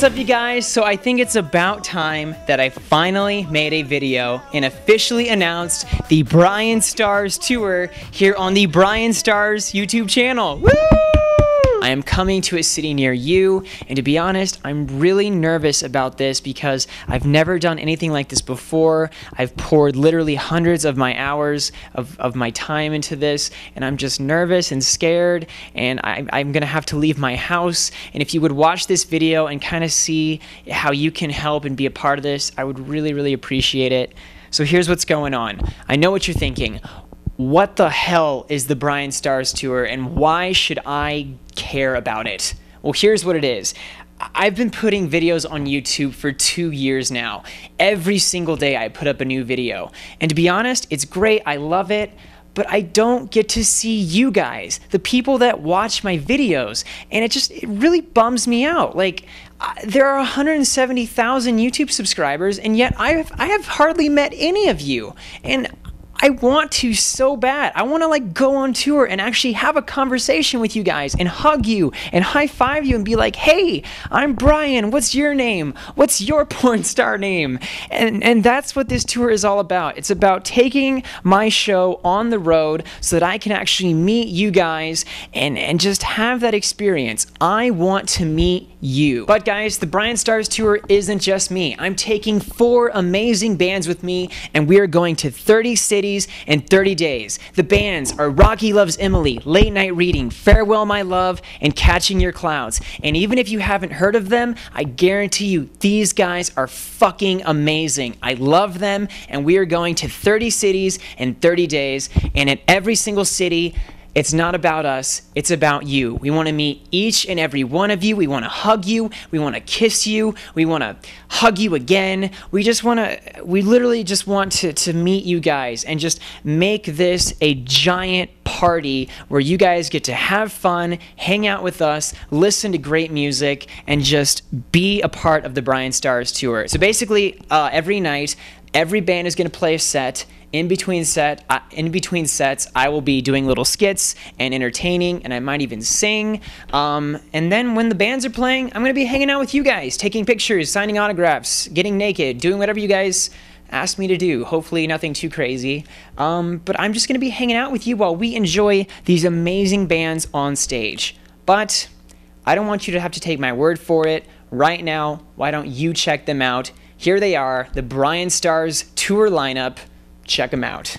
What's up, you guys? So I think it's about time that I finally made a video and officially announced the BryanStars tour here on the BryanStars YouTube channel. Woo! I am coming to a city near you, and to be honest, I'm really nervous about this because I've never done anything like this before. I've poured literally hundreds of my hours of my time into this, and I'm just nervous and scared, and I'm gonna have to leave my house. And if you would watch this video and kind of see how you can help and be a part of this, I would really, really appreciate it. So here's what's going on. I know what you're thinking. What the hell is the BryanStars tour, and why should I care about it? Well, here's what it is. I've been putting videos on YouTube for 2 years now. Every single day I put up a new video. And to be honest, it's great, I love it, but I don't get to see you guys, the people that watch my videos, and it really bums me out. Like, there are 170,000 YouTube subscribers, and yet I have hardly met any of you. And I want to so bad. I want to like go on tour and actually have a conversation with you guys and hug you and high five you and be like, hey, I'm Bryan, what's your name? What's your porn star name? And that's what this tour is all about. It's about taking my show on the road so that I can actually meet you guys and just have that experience. I want to meet you. But guys, the BryanStars tour isn't just me. I'm taking 4 amazing bands with me, and we are going to 30 cities in 30 days. The bands are Rocky Loves Emily, Late Nite Reading, Farewell, My Love, and Catching Your Clouds. And even if you haven't heard of them, I guarantee you these guys are fucking amazing. I love them, and we are going to 30 cities in 30 days, and in every single city, it's not about us, it's about you. We want to meet each and every one of you. We want to hug you. We want to kiss you. We want to hug you again. We literally just want to meet you guys and just make this a giant party where you guys get to have fun, hang out with us, listen to great music, and just be a part of the BryanStars tour. So basically, every night, every band is going to play a set. In between sets, I will be doing little skits and entertaining, and I might even sing. And then when the bands are playing, I'm gonna be hanging out with you guys, taking pictures, signing autographs, getting naked, doing whatever you guys ask me to do. Hopefully nothing too crazy. But I'm just gonna be hanging out with you while we enjoy these amazing bands on stage. But I don't want you to have to take my word for it. Right now, why don't you check them out? Here they are, the BryanStars tour lineup. Check them out.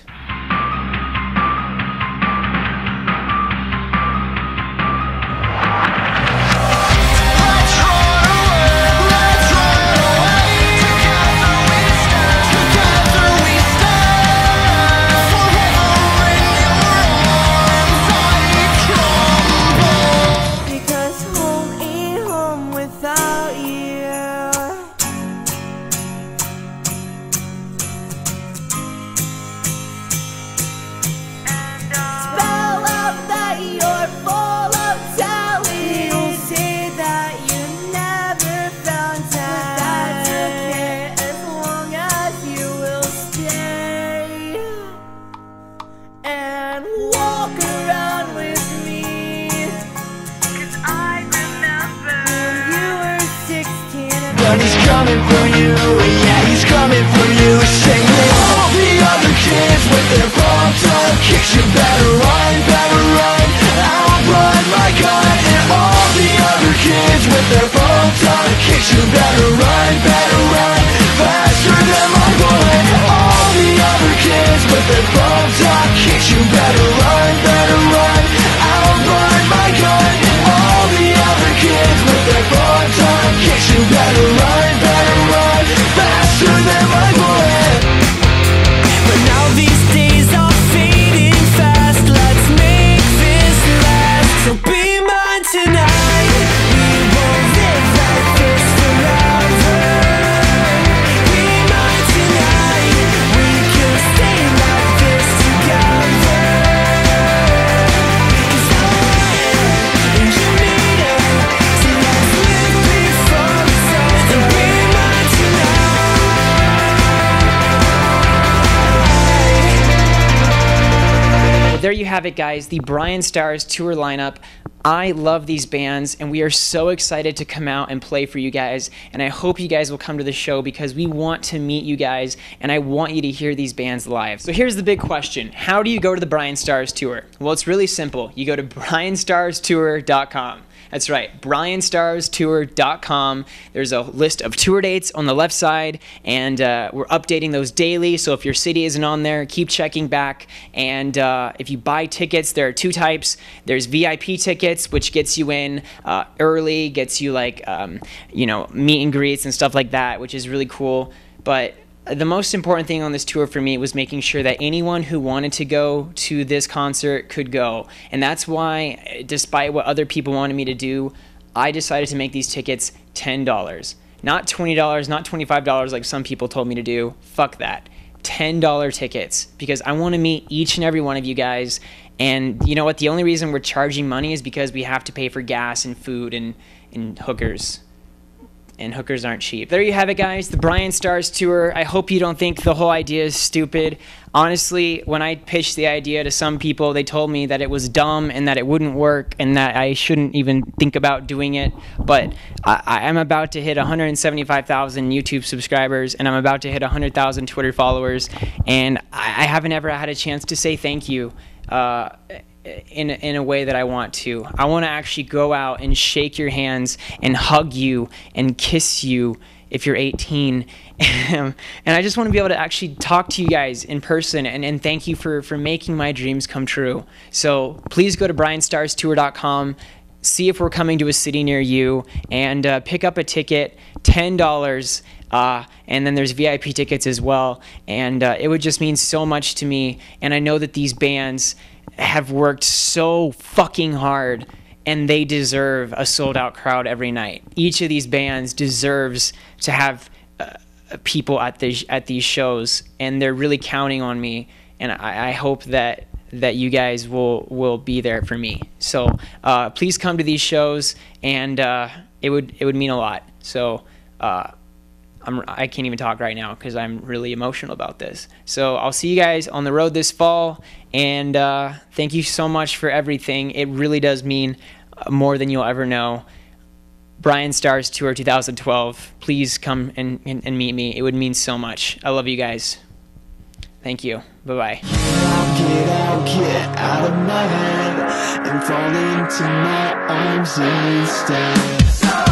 have it, guys, the Bryan Stars tour lineup. I love these bands, and we are so excited to come out and play for you guys, and I hope you guys will come to the show because we want to meet you guys, and I want you to hear these bands live. So here's the big question. How do you go to the Bryan Stars Tour? Well, it's really simple. You go to BryanStarsTour.com. That's right, BryanStarsTour.com. There's a list of tour dates on the left side, and we're updating those daily, so if your city isn't on there, keep checking back. And if you buy tickets, there are two types. There's VIP tickets, which gets you in early, gets you like, you know, meet and greets and stuff like that, which is really cool. But the most important thing on this tour for me was making sure that anyone who wanted to go to this concert could go. And that's why, despite what other people wanted me to do, I decided to make these tickets $10. Not $20, not $25 like some people told me to do. Fuck that. $10 tickets, because I want to meet each and every one of you guys. And you know what? The only reason we're charging money is because we have to pay for gas and food and hookers. And hookers aren't cheap. There you have it, guys, the Bryan Stars Tour. I hope you don't think the whole idea is stupid. Honestly, when I pitched the idea to some people, they told me that it was dumb and that it wouldn't work and that I shouldn't even think about doing it. But I'm about to hit 175,000 YouTube subscribers, and I'm about to hit 100,000 Twitter followers, and I haven't ever had a chance to say thank you in a way that I want to. I want to actually go out and shake your hands and hug you and kiss you if you're 18. And I just want to be able to actually talk to you guys in person and thank you for making my dreams come true. So please go to BryanStarsTour.com, see if we're coming to a city near you, and pick up a ticket, $10. And then there's VIP tickets as well. And it would just mean so much to me. And I know that these bands have worked so fucking hard, and they deserve a sold-out crowd every night. Each of these bands deserves to have people at these shows, and they're really counting on me, and I hope that you guys will be there for me. So please come to these shows, and it would mean a lot. So I can't even talk right now because I'm really emotional about this. So I'll see you guys on the road this fall, and thank you so much for everything. It really does mean more than you'll ever know. Bryan Stars Tour 2012. Please come and meet me. It would mean so much. I love you guys. Thank you. Bye-bye. I'll get out of my head and fall into my arms instead.